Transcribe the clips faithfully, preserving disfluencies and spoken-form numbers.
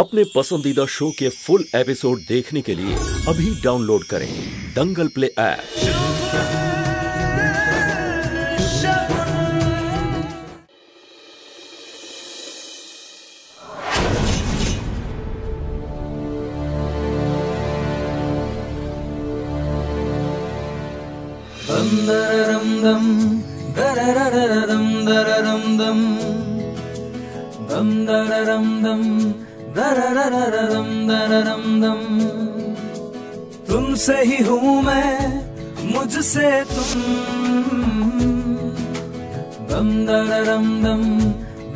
अपने पसंदीदा शो के फुल एपिसोड देखने के लिए अभी डाउनलोड करें दंगल प्ले ऐप। दरररररम दररम दम तुमसे ही हूँ मैं मुझसे तुम दम दररम दम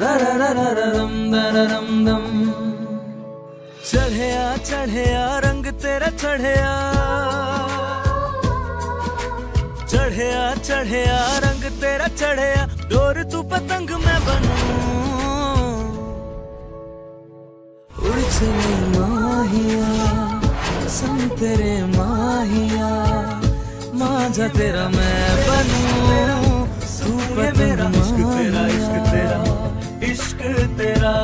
दररररम दररम दम। चढ़या चढ़या रंग तेरा चढ़या चढ़या चढ़या रंग तेरा चढ़या डोर तू पतंग मैं बनूं चले माहिया संग तेरे माहिया माजा तेरा मैं बनूं सूंघे मेरा इश्क तेरा इश्क तेरा इश्क तेरा।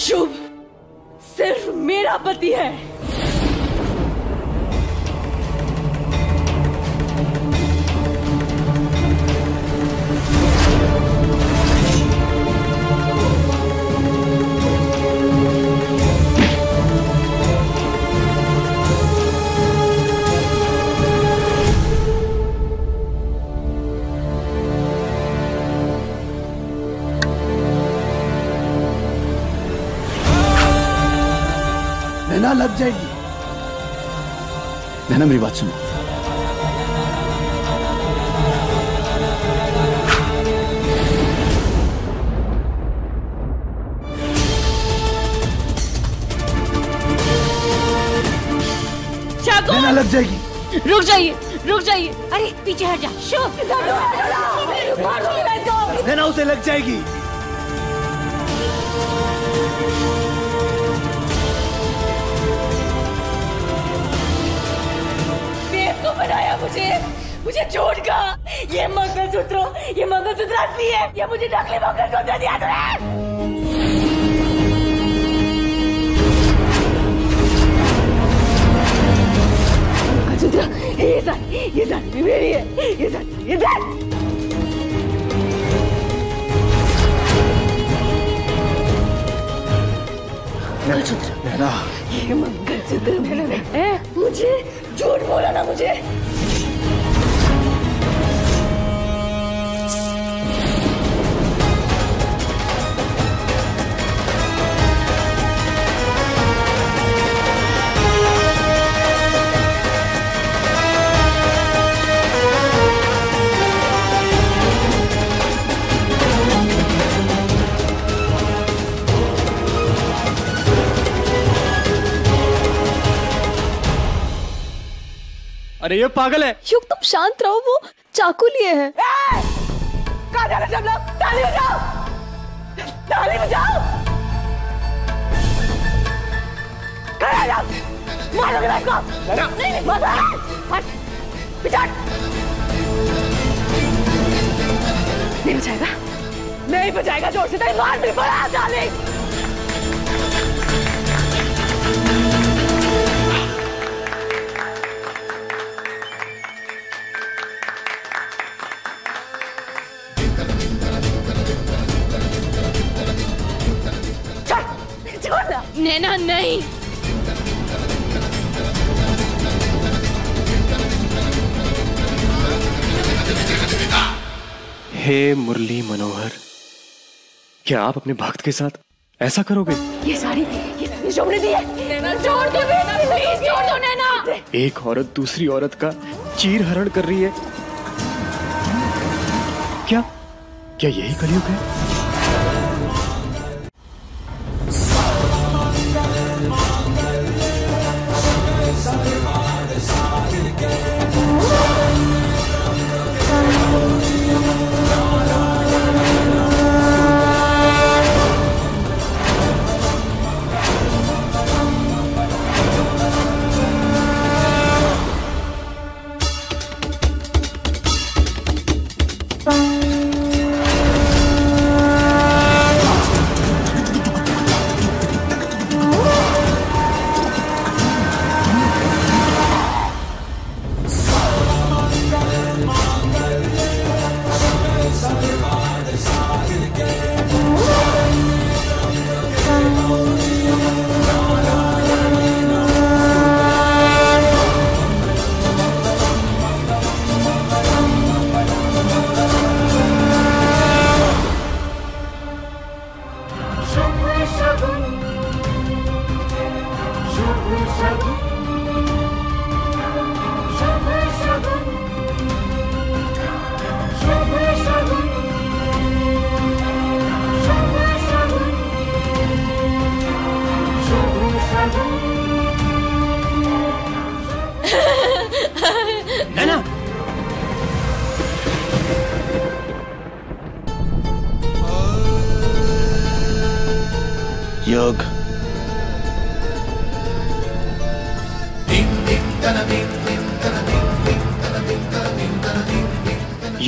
शुभ सिर्फ मेरा पति है। नैना लग जाएगी। नैना मेरी बात सुनो। शागुन नैना लग जाएगी। रुक जाइए रुक जाइए। अरे पीछे हट जा। शुभ नैना उसे लग जाएगी। बनाया मुझे मुझे छोड़ का ये मंगलसूत्र ये मंगलसूत्र असली है। ये मुझे नकली मंगलसूत्र दिया तूने। ये साथ, ये साथ मेरी है। ये साथ, ये साथ। मंगलसूत्र ये मंगलसूत्र मैंने मुझे झूठ बोला ना मुझे। अरे ये पागल है। युग तुम शांत रहो, वो चाकू लिए है। कहाँ जा रहे सब लोग? ताली बजाओ ताली बजाओ। कहाँ जाओ? मारो गिराई को। नहीं नहीं मारो। हट बिचार। नहीं बचाएगा नहीं बचाएगा जोर से तेरी मार मेरे पर आ डाले। नैना नहीं। हे मुरली मनोहर, क्या आप अपने भक्त के साथ ऐसा करोगे? ये सारी ये शोभने दी है। नैना छोड़ दो प्लीज छोड़ दो नैना। एक औरत दूसरी औरत का चीर हरण कर रही है। क्या क्या यही कलयुग है? योग।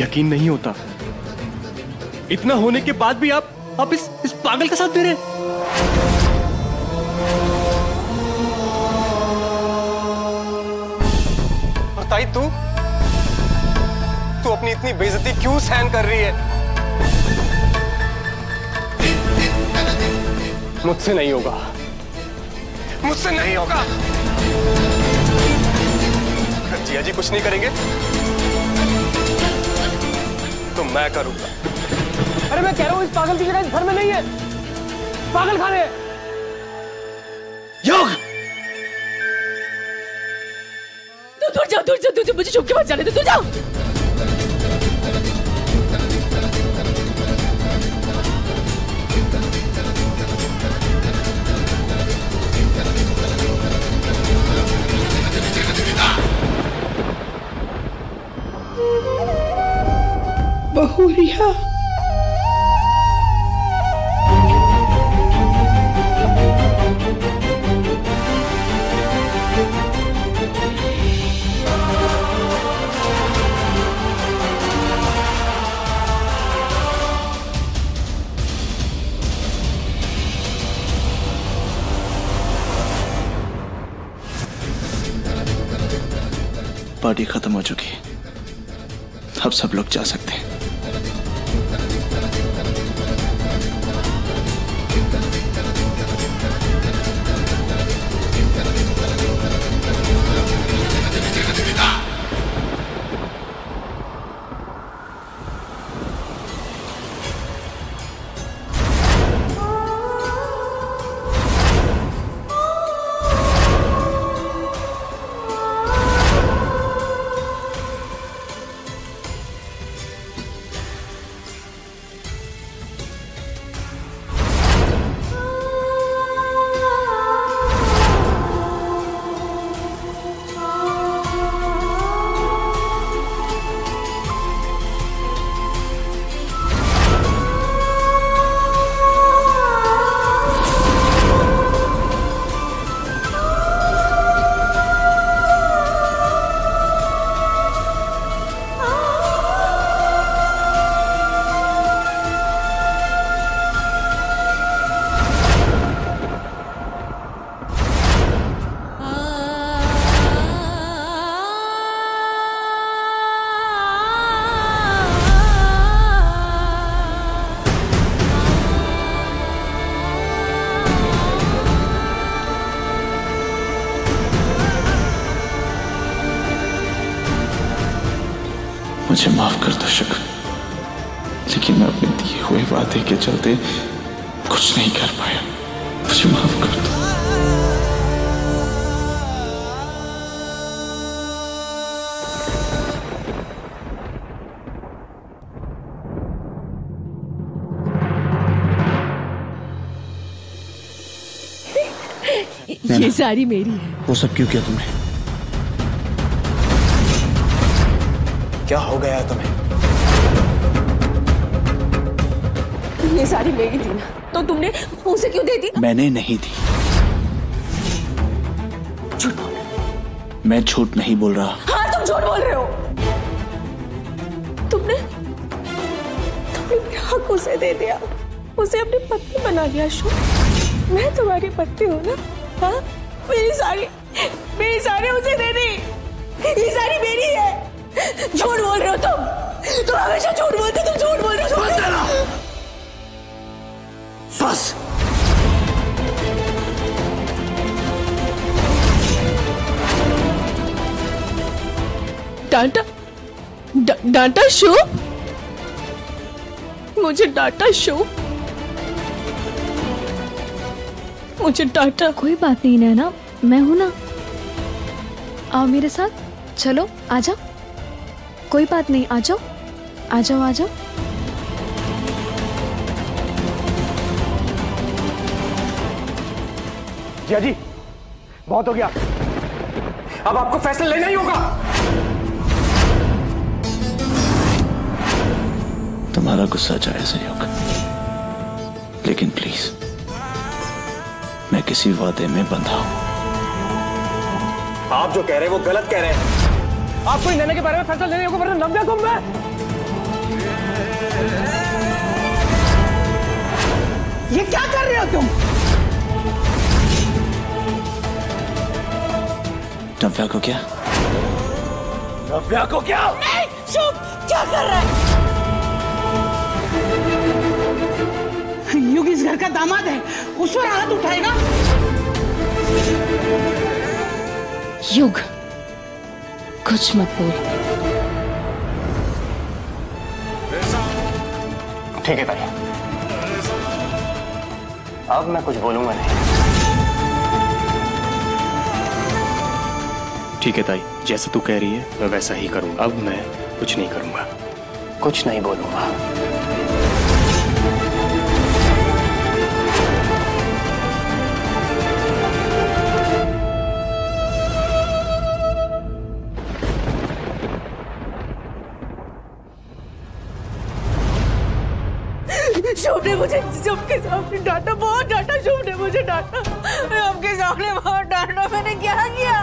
यकीन नहीं होता, इतना होने के बाद भी आप आप इस इस पागल का साथ दे रहे हैं। ताई तू तू अपनी इतनी बेइज्जती क्यों सहन कर रही है? मुझसे नहीं होगा, मुझसे नहीं होगा। जिया जी कुछ नहीं करेंगे तो मैं करूंगा। अरे मैं कह रहा हूं इस पागल की जगह इस घर में नहीं है, पागल खाने है। योग दूर जाओ, दूर जाओ, दूर जाओ, मुझे चुप के मत जाने दो, दूर जाओ। बहू रिहा, पार्टी खत्म हो चुकी, अब सब लोग जा सकते हैं। मुझे माफ कर दो शगुन, लेकिन मैं अपने दिए हुए वादे के चलते कुछ नहीं कर पाया। मुझे माफ कर दो। ये सारी मेरी है। वो सब क्यों किया तुमने? क्या हो गया तुम्हें? ये सारी मेरी थी ना, तो तुमने उसे क्यों दे दी? मैंने नहीं दी। झूठ बोल रहे। मैं झूठ नहीं बोल रहा। हाँ तुम झूठ बोल रहे हो। तुमने तुमने मेरा हक उसे दे दिया, उसे अपनी पत्नी बना लिया। शुभ, मैं तुम्हारी पत्नी हूँ ना। हाँ मेरी सारी मेरी सारी उसे दे दी। ये सारी मेरी है। झूठ बोल रहे हो तुम तुम हमेशा झूठ बोलते हो, तुम झूठ बोल रहे हो। बस तेरा, बस डांटा, डा, डांटा शुभ, मुझे डांटा शुभ, मुझे डांटा। कोई बात नहीं नैना, मैं हूं ना, आओ मेरे साथ, चलो आ जाओ। कोई बात नहीं, आ जाओ आ जाओ आ जाओ। जिया जी बहुत हो गया, अब आपको फैसला लेना ही होगा। तुम्हारा गुस्सा जायज है योग, लेकिन प्लीज मैं किसी वादे में बंधा हूं। आप जो कह रहे हैं वो गलत कह रहे हैं। आपको इन लेने के बारे में फैसला लेने को वरना नब्बे गुम में। ये क्या कर रहे हो तुम? नव्या को क्या? नव्या को क्या? नहीं, शुभ क्या कर रहा है? युग इस घर का दामाद है, उस पर हाथ उठाएगा? युग, कुछ मत बोल। ठीक है ताई, अब मैं कुछ बोलूंगा नहीं। ठीक है ताई, जैसा तू कह रही है मैं वैसा ही करूंगा। अब मैं कुछ नहीं करूंगा, कुछ नहीं बोलूंगा। शुभ ने मुझे सबके सामने डांटा, बहुत डांटा। शुभ ने मुझे डांटा, सबके सामने बहुत डांटा। मैंने क्या किया?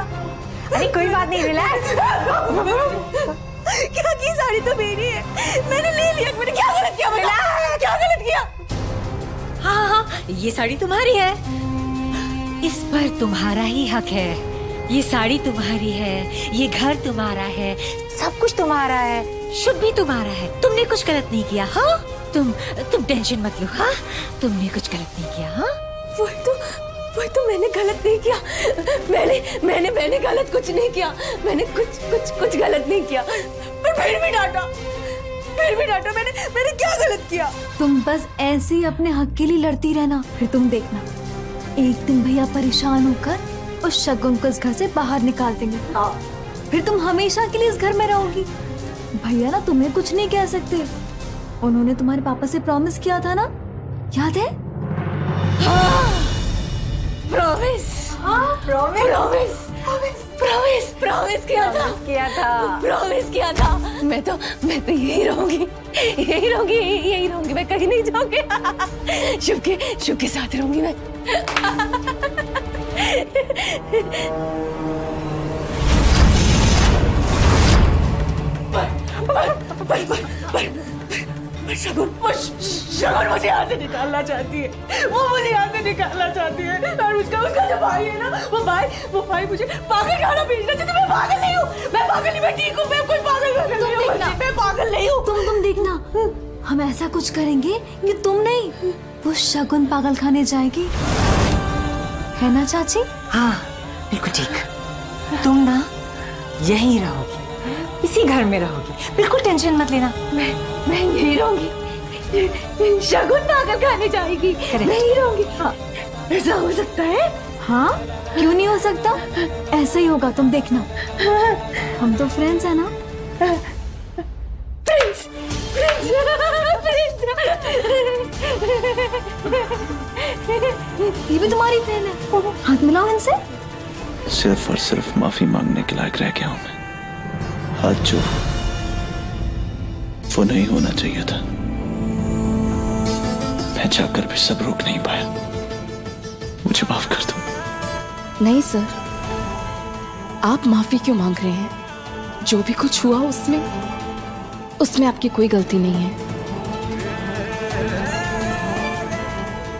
अरे कोई बात नहीं, रिलैक्स। क्या की साड़ी तो मेरी है, मैंने ले लिया। मैंने क्या गलत किया? क्या गलत किया? हाँ हाँ, ये साड़ी तुम्हारी है, इस पर तुम्हारा ही हक है। ये साड़ी तुम्हारी है, ये घर तुम्हारा है, सब कुछ तुम्हारा है। शुभ भी तुम्हारा है, तुमने कुछ गलत नहीं किया। हाँ तुम तुम टेंशन मत लो। हाँ तुमने कुछ गलत नहीं किया। हाँ वही तो वही तो मैंने गलत नहीं किया। मैंने मैंने मैंने गलत कुछ नहीं किया। मैंने कुछ कुछ कुछ गलत नहीं किया, पर फिर भी डांटा, फिर भी डांटा। मैंने मैंने क्या गलत किया? तुम बस ऐसे ही अपने हक के लिए लड़ती रहना, फिर तुम देखना एक दिन भैया परेशान होकर उस शगुन को इस घर से बाहर निकाल देंगे। हाँ। फिर तुम हमेशा के लिए इस घर में रहोगी। भैया ना तुम्हें कुछ नहीं कह सकते, उन्होंने तुम्हारे पापा से प्रॉमिस किया था ना, याद है? हाँ। Promise promise promise promise promise किया था किया था प्रॉमिस किया था। मैं तो मैं तो यही रहूंगी, यही रहूंगी, यही रहूंगी। मैं कहीं नहीं जाऊंगी। शुभ के शुभ के साथ रहूंगी मैं। पर पर पर शगुन, वो शगुन मुझे यहाँ से निकालना चाहती है। वो मुझे यहाँ से निकालना चाहती है। और उसका उसका जो भाई है ना, वो भाई वो भाई मुझे पागल खाना भेजना चाहती है। मैं पागल नहीं हूँ, मैं पागल नहीं, मैं ठीक हूँ, मैं कोई पागल पागल नहीं हूँ, मैं पागल नहीं हूँ। तुम तुम देखना, हम ऐसा कुछ करेंगे कि तुम नहीं, वो शगुन पागल खाने जाएगी, है ना चाची? हाँ बिल्कुल ठीक। तुम ना यही रहोगी, इसी घर में रहोगी, बिल्कुल टेंशन मत लेना। मैं मैं यही रहूंगी। शगुन पागल खाने जाएगी, मैं यही रहूंगी। हाँ ऐसा हो सकता है? हाँ क्यों नहीं हो सकता, ऐसा ही होगा, तुम देखना। हम तो फ्रेंड्स है ना। फ्रेंड्स ये भी तुम्हारी फ्रेंड है। हाथ मिलाओ इनसे। सिर्फ और सिर्फ माफी मांगने के लायक रह गया हूँ मैं। हाथ जो वो नहीं होना चाहिए था, मैं जाकर भी सब रोक नहीं पाया। मुझे माफ कर दो। नहीं सर, आप माफी क्यों मांग रहे हैं? जो भी कुछ हुआ उसमें उसमें आपकी कोई गलती नहीं है।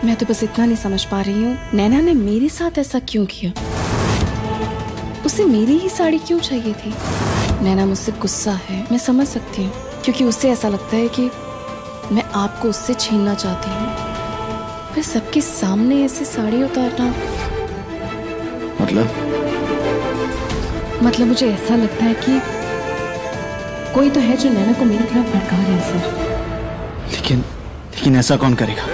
मैं तो बस इतना नहीं समझ पा रही हूँ, नैना ने मेरे साथ ऐसा क्यों किया? उसे मेरी ही साड़ी क्यों चाहिए थी? नैना मुझसे गुस्सा है, मैं समझ सकती हूँ, क्योंकि उसे ऐसा लगता है कि मैं आपको उससे छीनना चाहती हूँ। पर सबके सामने ऐसी साड़ी उतारना, मतलब मतलब मुझे ऐसा लगता है कि कोई तो है जो नैना को मेरी तरफ भड़का रहा है सर। लेकिन लेकिन ऐसा कौन करेगा?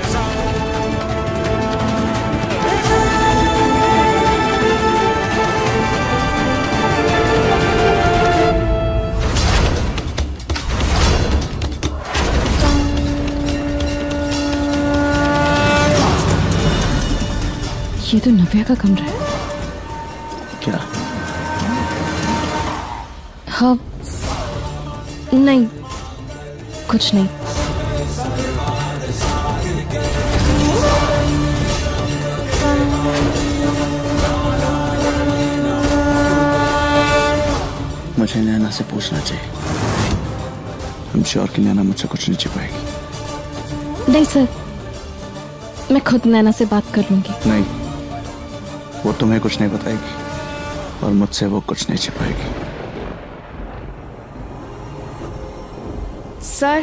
ये तो नव्या का कमरा है क्या? हाँ नहीं कुछ नहीं। आ... मुझे नैना से पूछना चाहिए। I'm sure कि नैना मुझसे कुछ नहीं छिपाएगी। नहीं सर, मैं खुद नैना से बात कर लूंगी। नहीं, वो तुम्हें कुछ नहीं बताएगी और मुझसे वो कुछ नहीं छिपाएगी। सर,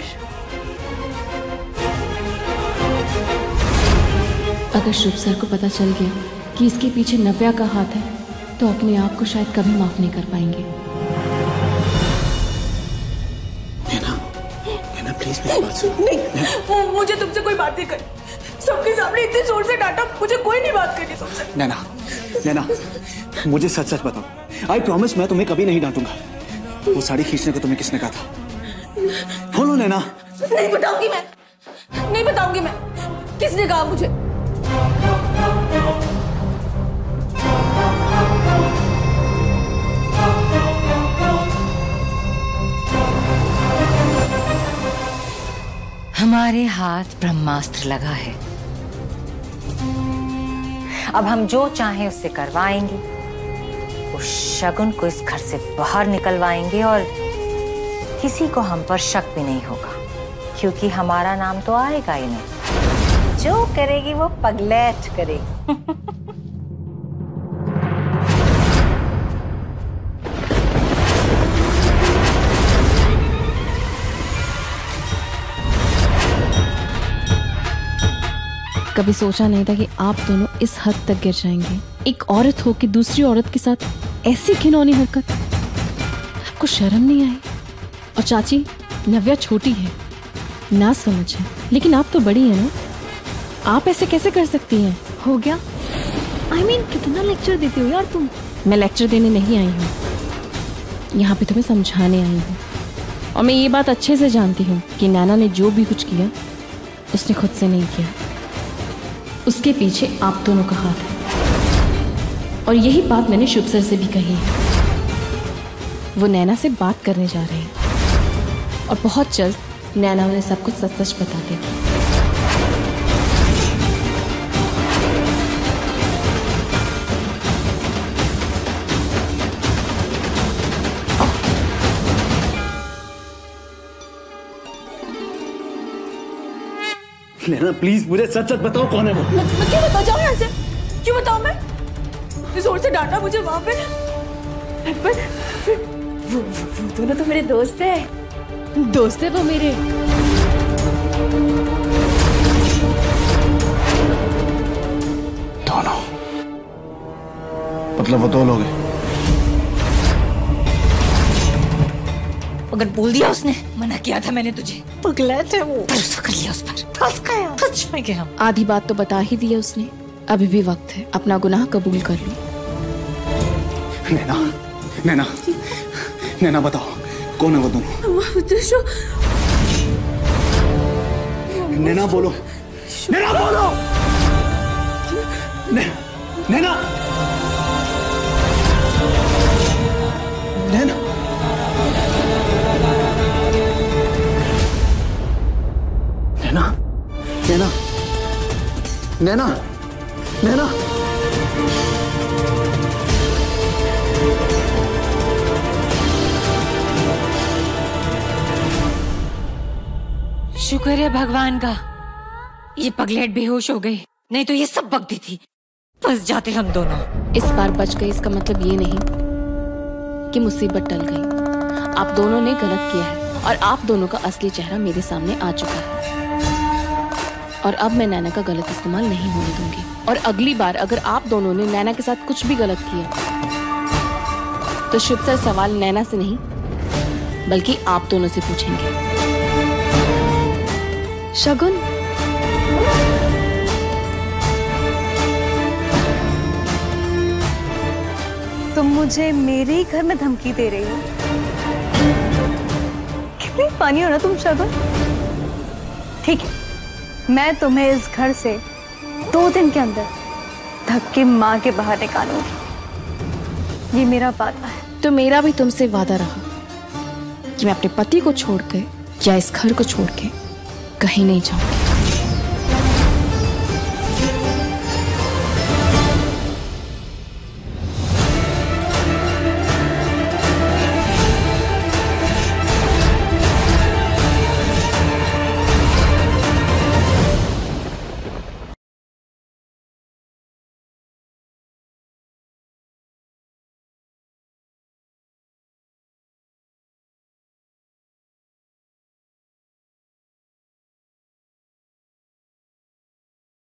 अगर शुभ सर को पता चल गया कि इसके पीछे नव्या का हाथ है तो अपने आप को शायद कभी माफ नहीं कर पाएंगे। नैना, नैना प्लीज मेरी बात सुनो। नहीं, मुझे तुमसे कोई बात नहीं करनी। सबके सामने इतने जोर से डांटा, मुझे कोई नहीं बात करनी तुमसे। नैना, नैना, मुझे सच सच बताओ। आई प्रॉमिस मैं तुम्हें कभी नहीं डांटूंगा। वो साड़ी खींचने को तुम्हें किसने कहा था? बोलो नैना। नहीं बताऊंगी मैं, नहीं बताऊंगी मैं। किसने कहा मुझे? हमारे हाथ ब्रह्मास्त्र लगा है, अब हम जो चाहें उससे करवाएंगे। उस शगुन को इस घर से बाहर निकलवाएंगे और किसी को हम पर शक भी नहीं होगा, क्योंकि हमारा नाम तो आएगा ही नहीं। जो करेगी वो पगलैच करेगी। कभी सोचा नहीं था कि आप दोनों इस हद तक गिर जाएंगे। एक औरत हो कि दूसरी औरत के साथ ऐसी घिनौनी हरकत, आपको शर्म नहीं आई? और चाची, नव्या छोटी है, ना समझ है, लेकिन आप तो बड़ी है ना, आप ऐसे कैसे कर सकती हैं? हो गया। आई I मीन mean, कितना लेक्चर देती हो यार तुम। मैं लेक्चर देने नहीं आई हूँ, यहाँ पे तुम्हें समझाने आई हूँ। और मैं ये बात अच्छे से जानती हूँ कि नैना ने जो भी कुछ किया उसने खुद से नहीं किया, उसके पीछे आप दोनों का हाथ है। और यही बात मैंने शुभ सर से भी कही है। वो नैना से बात करने जा रहे हैं और बहुत जल्द नैना उन्हें सब कुछ सच सच बता देगी। नैना प्लीज मुझे सच सच बताओ कौन है वो। मैं, मैं क्यों बताऊं? जाऊं यहाँ से? क्यों बताऊं मैं? इस और से डांटा मुझे वहाँ पे। पर वो, वो दोनों तो मेरे दोस्त हैं। दोस्त हैं वो मेरे। दोनों? मतलब वो दो लोग हैं। अगर बोल दिया उसने, मना किया था मैंने तुझे। पगलैट है वो। भरोसा कर लिया उस पर। फंस गया। सच में गया। आधी बात तो बता ही दिया उसने। अभी भी वक्त है, अपना गुनाह कबूल कर लो। नैना, नैना, नैना बताओ कौन है वो दोनों? नैना बोलो, नैना बोलो, नैना, नैना। नैना, नैना, नैना, शुक्र है भगवान का, ये पगलेट बेहोश हो गई, नहीं तो ये सब बकती थी। फंस जाते हम दोनों। इस बार बच गई, इसका मतलब ये नहीं कि मुसीबत टल गई। आप दोनों ने गलत किया है और आप दोनों का असली चेहरा मेरे सामने आ चुका है। और अब मैं नैना का गलत इस्तेमाल नहीं होने दूंगी। और अगली बार अगर आप दोनों ने नैना के साथ कुछ भी गलत किया तो शुभ सर सवाल नैना से नहीं बल्कि आप दोनों से पूछेंगे। शगुन, तुम मुझे मेरे ही घर में धमकी दे रही हो? कितनी पानी हो ना तुम शगुन। ठीक है, मैं तुम्हें इस घर से दो दिन के अंदर धक्के मार के बाहर निकालूंगी, ये मेरा वादा है। तो मेरा भी तुमसे वादा रहा कि मैं अपने पति को छोड़ के या इस घर को छोड़ के कहीं नहीं जाऊंगी।